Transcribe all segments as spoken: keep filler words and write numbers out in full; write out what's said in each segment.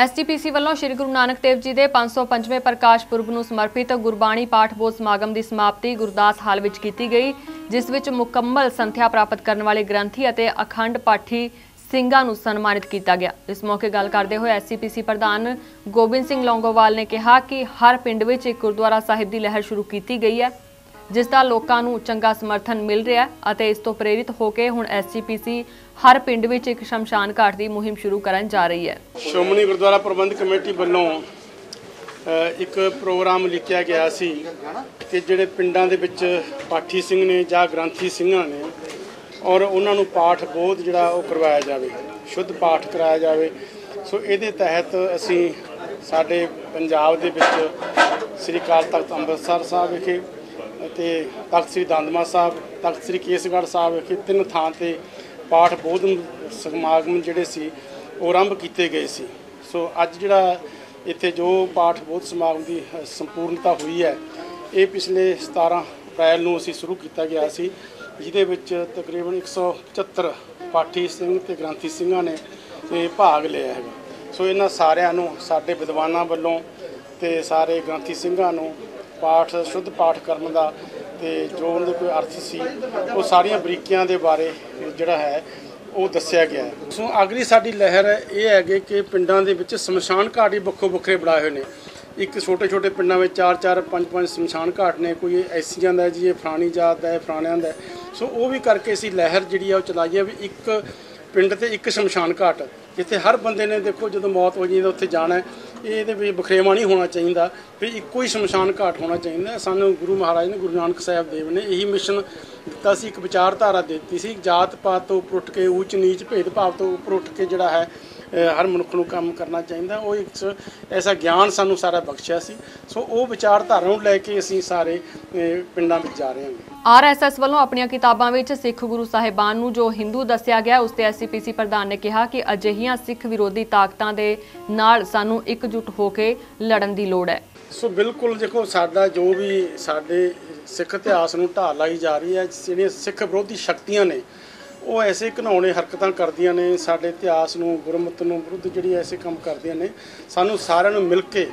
S G P सी वालों श्री गुरु नानक देव जी के पांच सौ पंजवें प्रकाश पुरब को समर्पित गुरबाणी पाठ बोध समागम की समाप्ति गुरदास हाल में की गई, जिस विच मुकम्मल संध्या प्राप्त करने वाले ग्रंथी और अखंड पाठी ਸਿੰਘਾਂ ਨੂੰ ਸਨਮਾਨਿਤ ਕੀਤਾ ਗਿਆ। इस मौके गल करते हुए एस जी पी सी प्रधान गोबिंद सिंह लौंगोवाल ने कहा कि हर पिंड ਵਿੱਚ ਇੱਕ गुरुद्वारा साहिब की लहर शुरू की गई है, जिसका लोगों को चंगा समर्थन मिल रहा है और इस तो प्रेरित होकर ਹੁਣ एस जी पी सी हर पिंड ਵਿੱਚ ਇੱਕ शमशान घाट की मुहिम शुरू करन जा रही है। ਸ਼੍ਰੋਮਣੀ गुरुद्वारा प्रबंध कमेटी ਵੱਲੋਂ एक प्रोग्राम लिखा गया ਸੀ ਕਿ ਜਿਹੜੇ ਪਿੰਡਾਂ ਦੇ ਵਿੱਚ पाठी सिंह ने ਜਾਂ ग्रंथी ਸਿੰਘਾਂ ने और उन्होंने पाठ बोध जोड़ा करवाया जाए, शुद्ध पाठ कराया जाए। सो ये तहत असी साडे पंजाब दे विच श्री अकाल तख्त अमृतसर साहब विखे ते तख्त श्री दंदमा साहब, तख्त श्री केसगढ़ साहब विखे तीन थान ते पाठ बोध समागम जिहड़े सी ओह आरंभ किए गए सी। सो अज जिहड़ा इत्थे जो पाठ बोध समागम की संपूर्णता हुई है, ये पिछले सतारह अप्रैल नूं असी शुरू किया गया सी, जिहदे विच तकरीबन एक सौ पचहत्तर पाठी सिंह ते ग्रंथी सिंघां ने भाग लिया है। सो इन्हां सारिआं नूं साडे विद्वानां वल्लों ते सारे ग्रंथी सिंघां नूं पाठ शुद्ध पाठ करन दा ते जो उन्हां दा कोई अर्थ सी वो सारियां बरीकियां दे बारे जिहड़ा है वो दस्सिया गया है। सो अगली साडी लहर ये है कि पिंडां दे विच शमशान घाट ही बखो बखरे बनाए हुए ने। एक छोटे छोटे पिंडों में चार चार पाँच पाँच शमशान घाट ने, कोई ऐसियां दा जी ये फलानी जात दा है, फलानियां दा है। सो वो भी करके असी लहर जिहड़ी है वो चलाई है भी एक पिंड ते एक शमशान घाट, जिथे हर बंदे ने देखो जदों मौत हो जाए उत्थे जाना है। ये भी बखरेवा नहीं होना चाहिए, फिर इक्को ही शमशान घाट होना चाहिए। सानू गुरु महाराज ने, गुरु नानक साहब देव ने यही मिशन दिता सी, एक विचारधारा देती सी, जात पात तो उपर उठ के, ऊच नीच भेदभाव तो उपर उठ के जिहड़ा है हर मनुख नूं काम करना चाहिए। वो एक ऐसा ज्ञान सानू सारा बख्शिया सी। सो वो विचारधारा नूं लैके असीं सारे पिंडां विच जा रहे हां। आर एस एस वालों अपनी किताबों में सिख गुरु साहिबान नूं जो हिंदू दस्सिया गया, उस ते एस जी पी सी प्रधान ने कहा कि अजिहियां सिख विरोधी ताकतां दे नाल सानू एकजुट होकर लड़न की लोड़ है। सो बिल्कुल देखो साडा जो भी साडे सिख इतिहास नूं ढाह लाई जा रही है, जिहड़ियां सिख विरोधी शक्तियां ने वो ऐसे घिनौने हरकतां करदियां ने, साडे इतिहास नूं गुरमत नूं विरुद्ध जिहड़ी ऐसे काम करदियां ने। सानू सारिआं नूं मिल के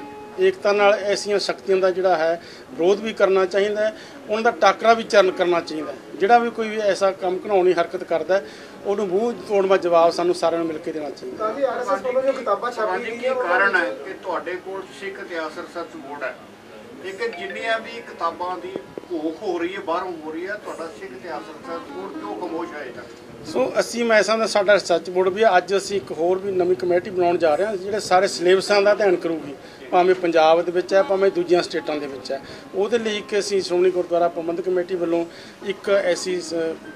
एकता नाल ऐसियां शक्तियां दा जिहड़ा है विरोध भी करना चाहिदा है, उन्हां दा टाकरा भी चरण करना चाहिदा है। जिहड़ा भी कोई भी ऐसा काम घिनौनी हरकत करदा है उहनूं मूंह तोड़वा जवाब सानू सारिआं नूं मिल के देना चाहिदा। जी आर एस एस ਵੱਲੋਂ जो किताबां छापी गई कारण है कि तुहाडे कोल सिख इतिहास रिसर्च बोर्ड है, लेकिन जिन्नियां भी किताबां दी भूख हो रही है, बाहरों हो रही है, तुहाडा सिख इतिहास रिसर्च बोर्ड क्यों खामोश है इदा? सो असी मैं ऐसा साडा रिसर्च बोर्ड भी अज असी एक होर भी नवीं कमेटी बनाउण जा रहे हां, जिहड़े सारे सिलेबसां दा ध्यान करूगी, भावें पंजाब दे विच है भावें दूजियां स्टेटां दे विच है। उहदे लई कि असी श्रोमणी गुरुद्वारा प्रबंधक कमेटी ਵੱਲੋਂ एक ऐसी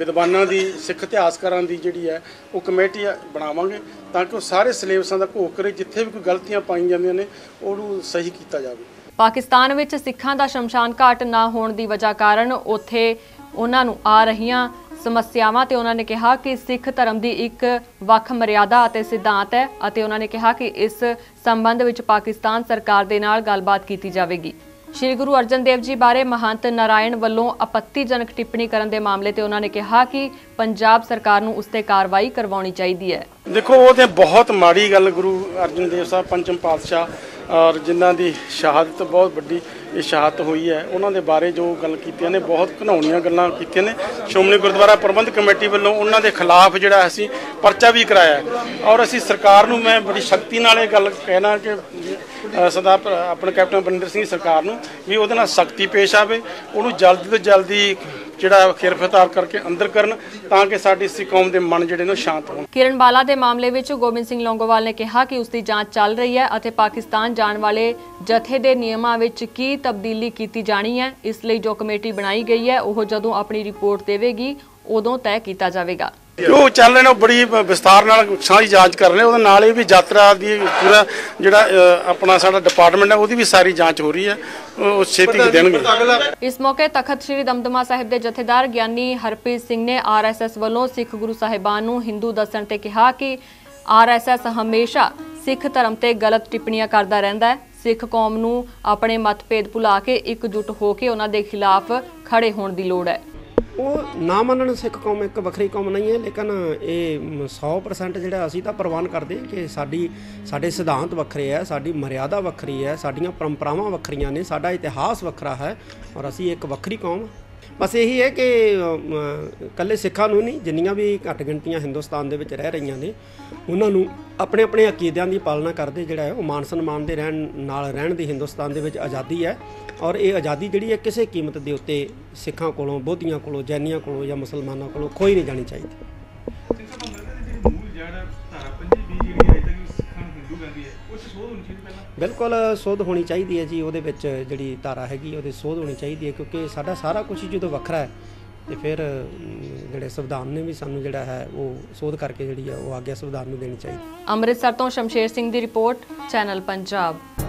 विद्वानां दी, सिख इतिहासकारां दी जिहड़ी है वो कमेटी बनावांगे तां कि सारे सिलेबसां दा घोख करे, जिथे भी कोई गलतियां पाई जांदियां ने उहनूं सही कीता जावे। पाकिस्तान विच सिखां दा शमशान घाट ना होण दी वजह कारण उत्थे उहनां नूं आ रहीआं समस्यावां ते उन्होंने कहा कि सिख धर्म की एक वख मर्यादा और सिद्धांत है और उन्होंने कहा कि इस संबंध में पाकिस्तान सरकार के नाल गलबात की जाएगी। श्री गुरु अर्जुन देव जी बारे महंत नारायण वालों आपत्तिजनक टिप्पणी करने के मामले से उन्होंने कहा कि पंजाब सरकार नूं उस ते कार्रवाई करवानी चाहिए है। देखो वो तो बहुत माड़ी गल, गुरु अर्जुन देव साहब पंचम पातशाह और जिन्हां दी शहादत बहुत वड्डी ये शहादत हुई है, उन्होंने बारे जो गल कीतियां ने बहुत घिनौनियां गल्लां कीतियां ने। श्रोमणी गुरुद्वारा प्रबंध कमेटी वल्लों उन्होंने खिलाफ जिहड़ा असी परचा भी कराया और असी सरकार नूं मैं बड़ी शक्ति नाल ये गल कहना कि सदा अपने कैप्टन अमरिंदर सिंह सरकार नूं भी उहदे नाल सख्ती पेश आवे, उहनूं जल्दी तो जल्दी जिहड़ा खेर फतार करके अंदर करन तां कि साडी सिख कौम दे मन जिहड़े ने शांत होण। किरण बाला दे मामले विच गोबिंद सिंह लौंगोवाल ने कहा कि उसकी जांच चल रही है अते पाकिस्तान जाण वाले जथे दे नियमां विच की तब्दीली की जानी है, इसलिए जो कमेटी बनाई गई है वह जदों अपनी रिपोर्ट देवेगी उदों तय किया जाएगा। जो चल रहे बड़ी विस्तार नाल सारी जांच कर रहे, उहदे नाल भी यात्रा दी पूरा जिहड़ा अपना साडा डिपार्टमेंट है उहदी भी सारी जांच हो रही है, उस छेती देणगे। इस मौके तख्त श्री दंदमा साहब के जथेदार ग्यानी हरप्रीत सिंह ने आर एस एस वालों सिख गुरु साहिबान नूं हिंदू दस्सण ते कहा कि आर एस एस हमेशा सिख धर्म ते गलत टिप्पणियां करदा रहिंदा है। सिख कौम नूं अपने मतभेद भुला के एकजुट हो के उन्हां दे खिलाफ खड़े होण दी लोड़ है। वो ना मनन सिख कौम एक वक्री कौम नहीं है, लेकिन ये सौ परसेंट जोड़ा असी तो प्रवान करते हैं कि साड़ी साढ़े सिद्धांत वक्रे है, साड़ी मर्यादा वक्री है, साड़ियाँ परंपरावां वक्रियां ने, साड़ा इतिहास वक्रा है और असी एक वक्री कौम। बस यही है कि कल्ले सिखा नूं नहीं, जिन्नियां भी घट गिणतियां हिंदुस्तान दे विच रह रहीआं ने उन्हां नूं अपने अपने अकीदियां दी पालना करदे जिहड़ा है ओह मान सन्मान दे रहण नाल रहण दी हिंदुस्तान दे विच आज़ादी है। और ये आज़ादी जिहड़ी है किसी कीमत दे उत्ते सिखां कोलों, बोधियां कोलों, जैनियां कोलों या मुसलमानां कोलों खोई नहीं जानी चाहिदी। बिल्कुल सोध होनी चाहिए है जी, वो जी धारा हैगी वो सोध होनी चाहिए है, क्योंकि साढ़ा सारा कुछ जो वखरा है तो फिर जोड़े संविधान ने भी सानू जोड़ा है वो सोध करके जी आग्या संविधान में देनी चाहिए। अमृतसर तो शमशेर सिंह की रिपोर्ट, चैनल पंजाब।